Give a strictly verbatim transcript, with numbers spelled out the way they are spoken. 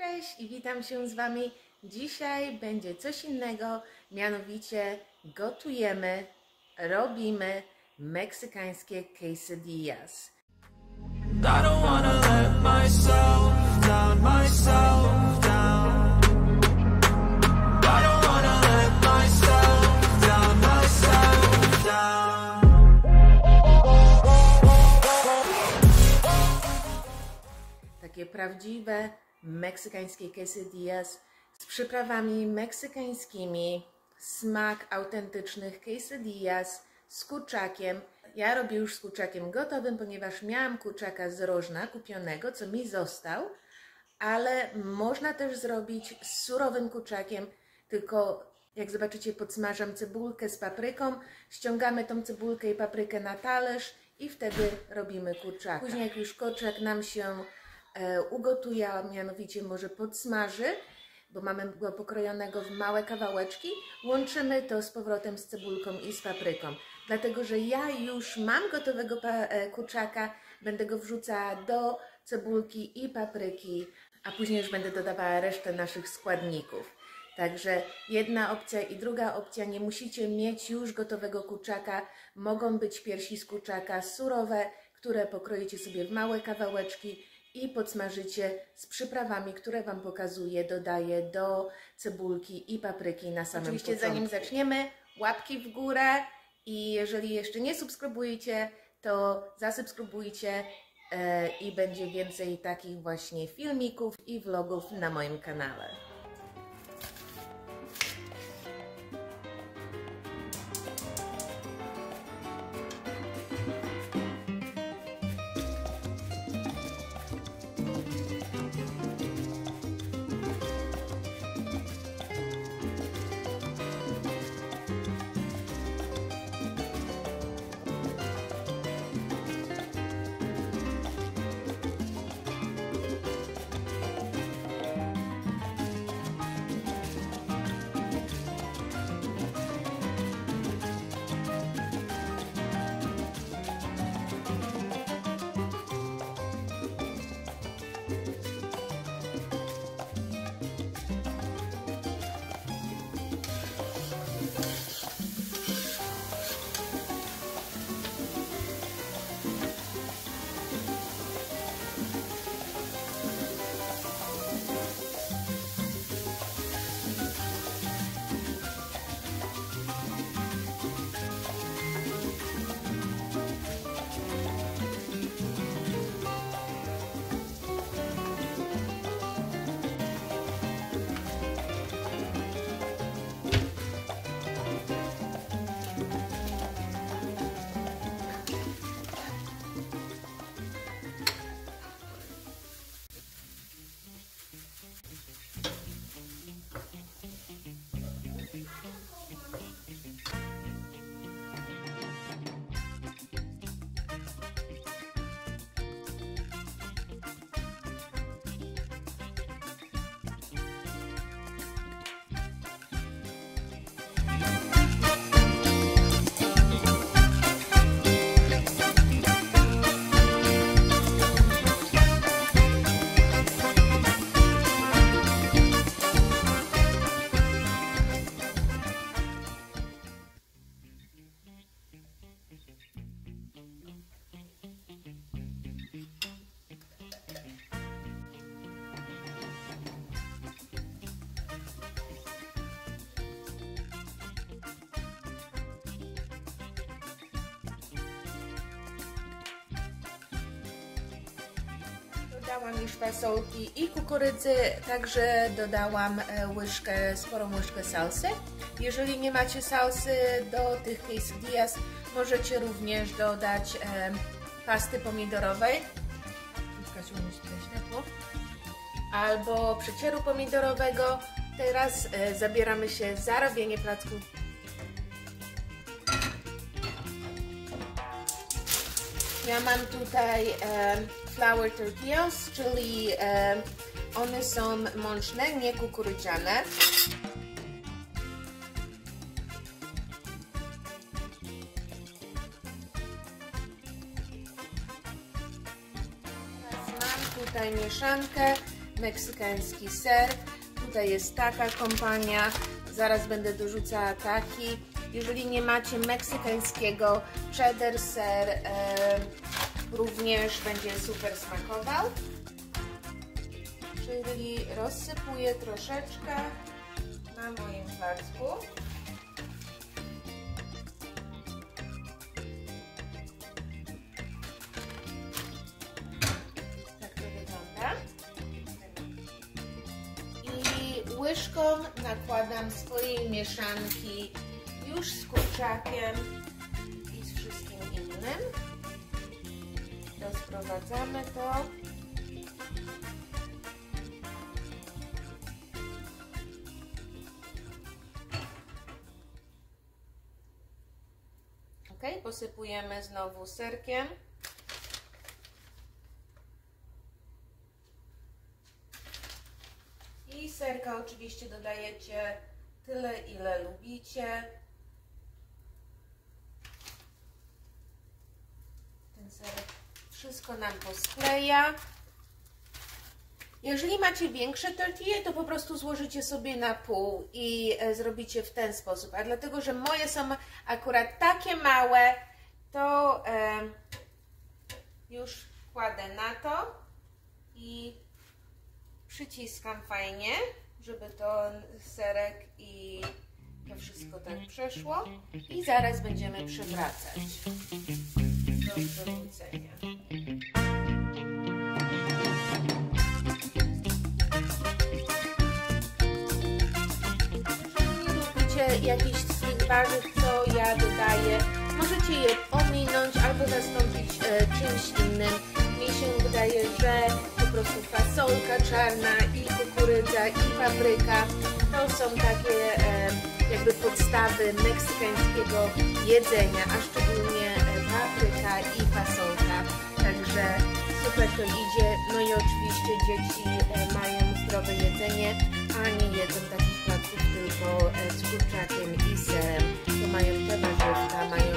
Cześć i witam się z Wami. Dzisiaj będzie coś innego, mianowicie gotujemy, robimy meksykańskie quesadillas. Takie prawdziwe meksykańskie quesadillas z przyprawami meksykańskimi, smak autentycznych quesadillas z kurczakiem. Ja robię już z kurczakiem gotowym, ponieważ miałam kurczaka z rożna kupionego, co mi został, ale można też zrobić z surowym kurczakiem, tylko jak zobaczycie, podsmażam cebulkę z papryką, ściągamy tą cebulkę i paprykę na talerz i wtedy robimy kurczaka. Później jak już kurczak nam się ugotuje, a mianowicie może podsmaży, bo mamy go pokrojonego w małe kawałeczki, łączymy to z powrotem z cebulką i z papryką. Dlatego, że ja już mam gotowego kurczaka, będę go wrzucała do cebulki i papryki, a później już będę dodawała resztę naszych składników. Także jedna opcja i druga opcja, nie musicie mieć już gotowego kurczaka, mogą być piersi z kurczaka surowe, które pokroicie sobie w małe kawałeczki i podsmażycie z przyprawami, które Wam pokazuję, dodaję do cebulki i papryki na samym Oczywiście początku. Zanim zaczniemy, łapki w górę i jeżeli jeszcze nie subskrybujecie, to zasubskrybujcie e, i będzie więcej takich właśnie filmików i vlogów na moim kanale. Dodałam już fasolki i kukurydzy, także dodałam łyżkę, sporą łyżkę salsy. Jeżeli nie macie salsy do tych quesadillas, możecie również dodać e, pasty pomidorowej albo przecieru pomidorowego. Teraz e, zabieramy się za robienie placków. Ja mam tutaj e, flour tortillas, czyli e, one są mączne, nie kukurydziane. Teraz mam tutaj mieszankę meksykański ser. Tutaj jest taka kompania, zaraz będę dorzucała taki. Jeżeli nie macie meksykańskiego, cheddar ser e, również będzie super smakował. Czyli rozsypuję troszeczkę na moim placku. Łyżką nakładam swojej mieszanki już z kurczakiem i z wszystkim innym. Rozprowadzamy to. Ok, posypujemy znowu serkiem. Serka oczywiście dodajecie tyle, ile lubicie. Ten serek wszystko nam poskleja. Jeżeli macie większe tortille, to po prostu złożycie sobie na pół i zrobicie w ten sposób. A dlatego, że moje są akurat takie małe, to e, już kładę na to i przyciskam fajnie, żeby to serek i to wszystko tak przeszło. I zaraz będziemy przewracać do przewrócenia. Jeżeli nie lubicie jakichś z tych warzyw, co ja dodaję, możecie je ominąć albo zastąpić e, czymś innym. Mi się wydaje, że po prostu fasolka czarna i kukurydza i papryka to są takie e, jakby podstawy meksykańskiego jedzenia, a szczególnie papryka i fasolka. Także super to idzie. No i oczywiście dzieci e, mają zdrowe jedzenie, a nie jedzą takich placków tylko e, z kurczakiem i serem. To mają te warzywka, mają